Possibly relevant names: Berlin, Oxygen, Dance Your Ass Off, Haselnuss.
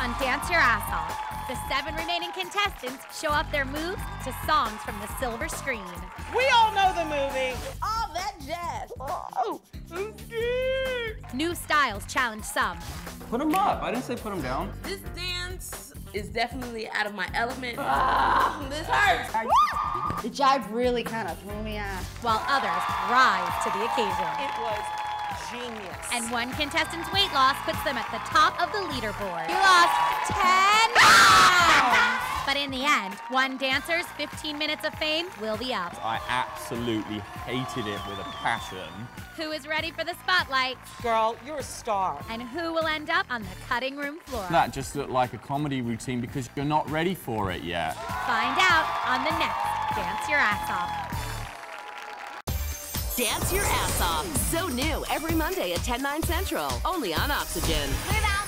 on Dance Your Ass Off. The 7 remaining contestants show off their moves to songs from the silver screen. We all know the movie. All that jazz. Oh, I'm scared. New styles challenge some. Put them up. I didn't say put them down. This dance is definitely out of my element. Oh, this hurts. The jive really kind of threw me out. While others rise to the occasion. It was genius. And one contestant's weight loss puts them at the top of the leaderboard. You lost 10 pounds. But in the end, one dancer's 15 minutes of fame will be up. I absolutely hated it with a passion. Who is ready for the spotlight? Girl, you're a star. And who will end up on the cutting room floor? That just looked like a comedy routine because you're not ready for it yet. Find out on the next Dance Your Ass Off. Dance Your Ass Off. So new every Monday at 10/9 Central. Only on Oxygen.